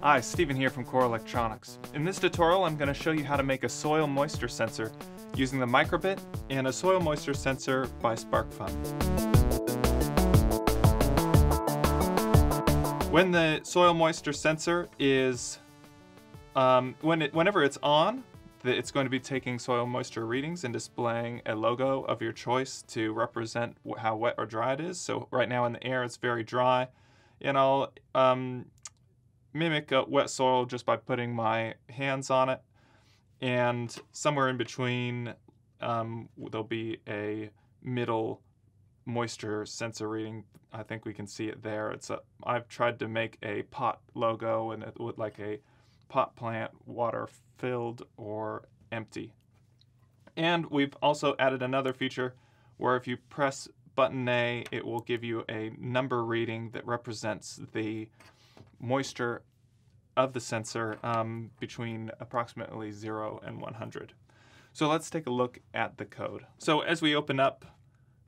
Hi, Steven here from Core Electronics. In this tutorial, I'm going to show you how to make a soil moisture sensor using the Micro:bit and a soil moisture sensor by SparkFun. When the soil moisture sensor is, whenever it's on, it's going to be taking soil moisture readings and displaying a logo of your choice to represent how wet or dry it is. So right now in the air, it's very dry, and I'll mimic a wet soil just by putting my hands on it. And somewhere in between, there'll be a middle moisture sensor reading. I think we can see it there. I've tried to make a pot logo, and it would like a pot plant, water filled or empty. And we've also added another feature where if you press button A, it will give you a number reading that represents the moisture of the sensor between approximately 0 and 100. So let's take a look at the code. So as we open up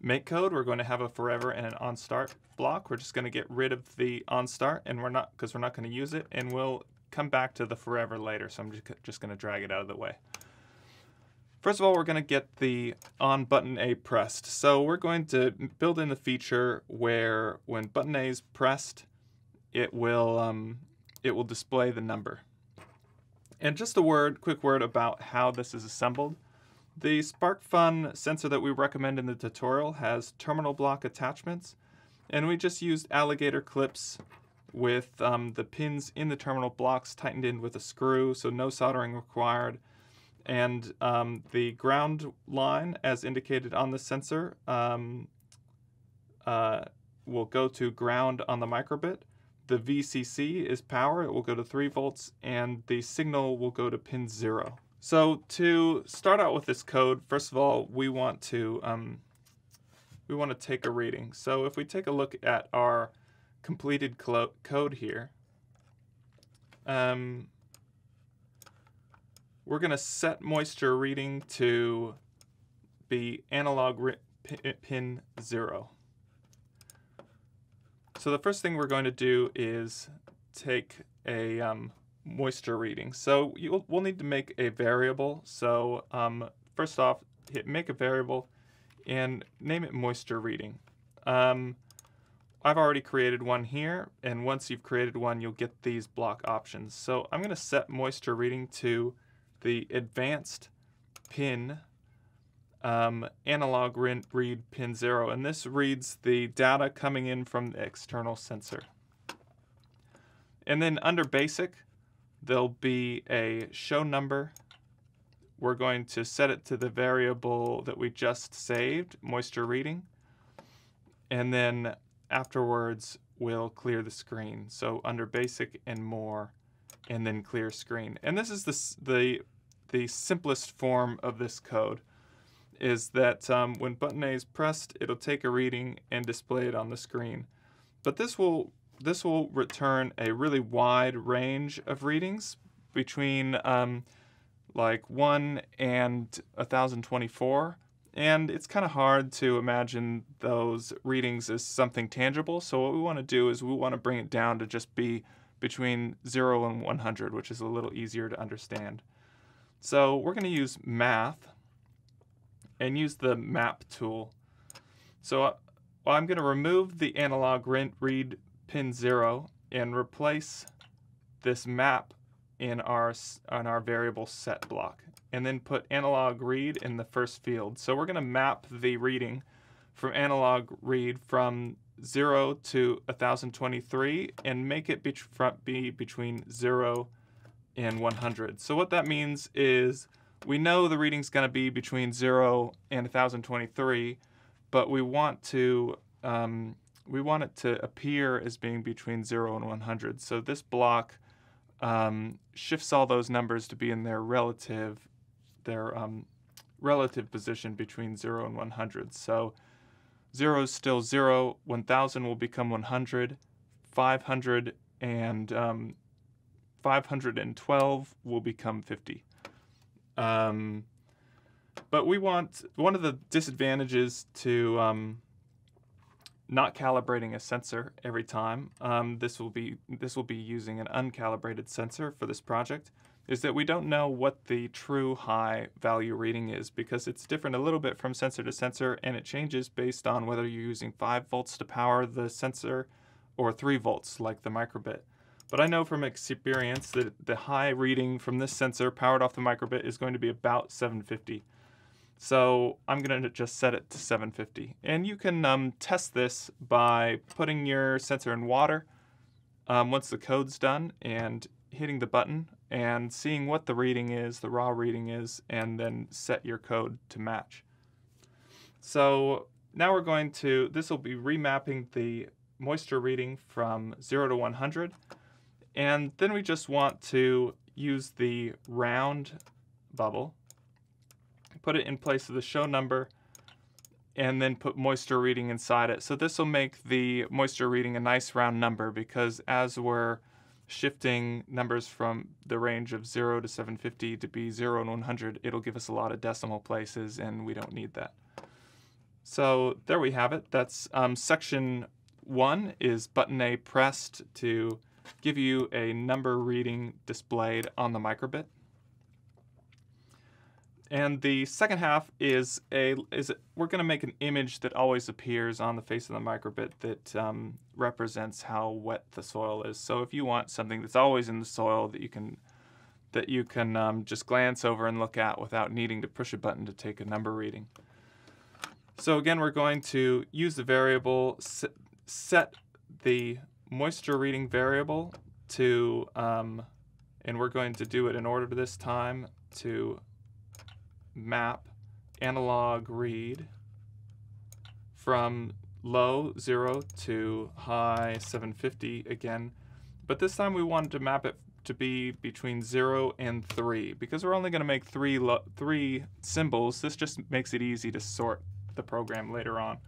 MakeCode, we're going to have a forever and an onStart block. We're just going to get rid of the onStart, and because we're not going to use it, and we'll come back to the forever later, so I'm just going to drag it out of the way. First of all, we're going to get the on button A pressed. So we're going to build in the feature where when button A is pressed, it will display the number. And just a quick word about how this is assembled. The SparkFun sensor that we recommend in the tutorial has terminal block attachments, and we just used alligator clips with the pins in the terminal blocks tightened in with a screw, so no soldering required. And the ground line, as indicated on the sensor, will go to ground on the Micro:bit. The VCC is power, it will go to 3 volts, and the signal will go to pin 0. So to start out with this code, first of all, we want to take a reading. So if we take a look at our completed code here, we're going to set moisture reading to be analog pin 0. So the first thing we're going to do is take a moisture reading. So we'll need to make a variable. So first off, hit make a variable and name it moisture reading. I've already created one here, and once you've created one, you'll get these block options. So I'm going to set moisture reading to the advanced pin, analog read pin 0, and this reads the data coming in from the external sensor. And then under basic, there'll be a show number. We're going to set it to the variable that we just saved, moisture reading, and then afterwards, we'll clear the screen. So under basic and more, and then clear screen. And this is the simplest form of this code, is that when button A is pressed, it'll take a reading and display it on the screen. But this will return a really wide range of readings between like 1 and 1024. And it's kind of hard to imagine those readings as something tangible. So what we want to do is we want to bring it down to just be between 0 and 100, which is a little easier to understand. So we're going to use math and use the map tool. So I'm going to remove the analog read pin 0 and replace this map in our variable set block, and then put analog read in the first field. So we're going to map the reading from analog read from 0 to 1023 and make it be between 0 and 100. So what that means is we know the reading's going to be between 0 and 1023, but we want it to appear as being between 0 and 100. So this block shifts all those numbers to be in their relative position between 0 and 100. So 0 is still 0, 1000 will become 100, 500 and 512 will become 50. But one of the disadvantages to not calibrating a sensor every time, this will be using an uncalibrated sensor for this project, is that we don't know what the true high value reading is, because it's different a little bit from sensor to sensor, and it changes based on whether you're using 5 volts to power the sensor or 3 volts like the Micro:bit. But I know from experience that the high reading from this sensor powered off the Micro:bit is going to be about 750. So I'm going to just set it to 750. And you can test this by putting your sensor in water once the code's done and hitting the button and seeing what the reading is, the raw reading is, and then set your code to match. So now we're going to, this will be remapping the moisture reading from 0 to 100. And then we just want to use the round bubble, put it in place of the show number, and then put moisture reading inside it. So this will make the moisture reading a nice round number, because as we're shifting numbers from the range of 0 to 750 to be 0 and 100, it'll give us a lot of decimal places, and we don't need that. So there we have it. That's section 1 is button A pressed to give you a number reading displayed on the Micro:bit. And the second half is we're going to make an image that always appears on the face of the Micro:bit that represents how wet the soil is. So if you want something that's always in the soil that you can just glance over and look at without needing to push a button to take a number reading. So again, we're going to use the variable, set the moisture reading variable to, and we're going to do it in order this time to map analog read from low 0 to high 750 again, but this time we wanted to map it to be between 0 and 3, because we're only going to make three symbols. This just makes it easy to sort the program later on.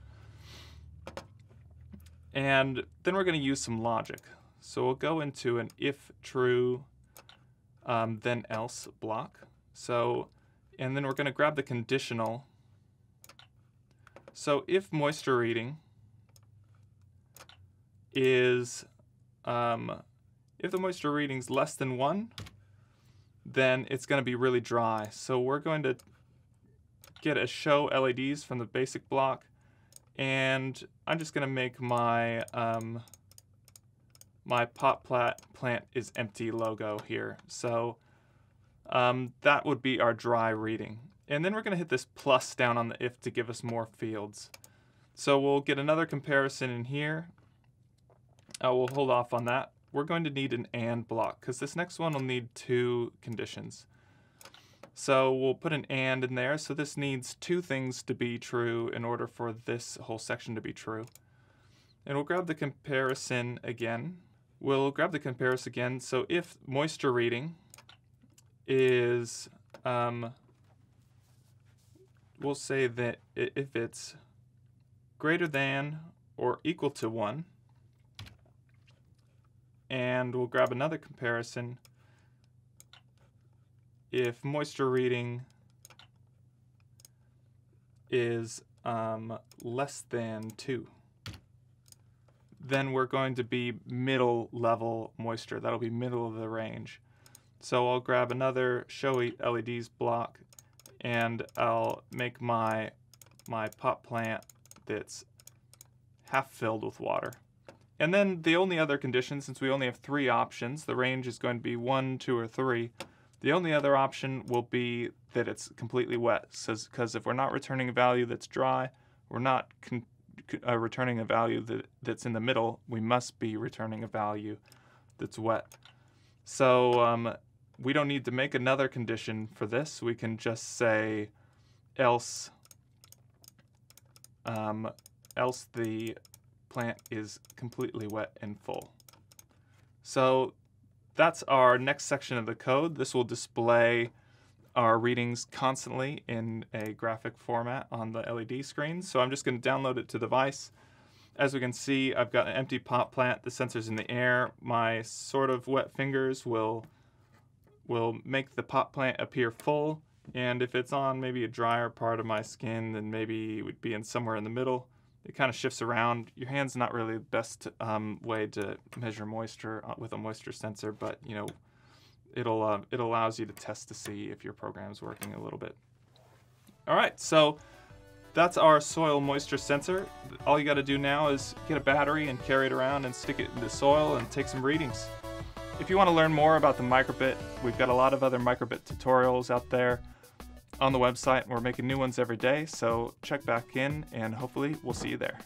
And then we're going to use some logic. So we'll go into an if true then else block. So and then we're going to grab the conditional. So if moisture reading is, if the moisture reading's less than 1, then it's going to be really dry. So we're going to get a show LEDs from the basic block, and I'm just going to make my my pot plant is empty logo here. So that would be our dry reading. And then we're going to hit this plus down on the if to give us more fields. So we'll get another comparison in here. We'll hold off on that. We're going to need an and block, because this next one will need 2 conditions. So we'll put an and in there. So this needs 2 things to be true in order for this whole section to be true. And we'll grab the comparison again. So if moisture reading is, we'll say that if it's greater than or equal to 1, and we'll grab another comparison, if moisture reading is less than 2, then we're going to be middle level moisture. That'll be middle of the range. So I'll grab another show LEDs block, and I'll make my pot plant that's half filled with water. And then the only other condition, since we only have 3 options, the range is going to be 1, 2, or 3. The only other option will be that it's completely wet, because if we're not returning a value that's dry, we're not returning a value that's in the middle. We must be returning a value that's wet. So we don't need to make another condition for this. We can just say else, else the plant is completely wet and full. So that's our next section of the code. This will display our readings constantly in a graphic format on the LED screen. So I'm just going to download it to the device. As we can see, I've got an empty pot plant, the sensor's in the air. My sort of wet fingers will make the pot plant appear full, and if it's on maybe a drier part of my skin, then maybe it would be in somewhere in the middle. It kind of shifts around. Your hand's not really the best way to measure moisture with a moisture sensor, but you know, it'll it allows you to test to see if your program's working a little bit. All right, so that's our soil moisture sensor. All you got to do now is get a battery and carry it around and stick it in the soil and take some readings. If you want to learn more about the Micro:bit, we've got a lot of other Micro:bit tutorials out there on the website. We're making new ones every day, so check back in and hopefully we'll see you there.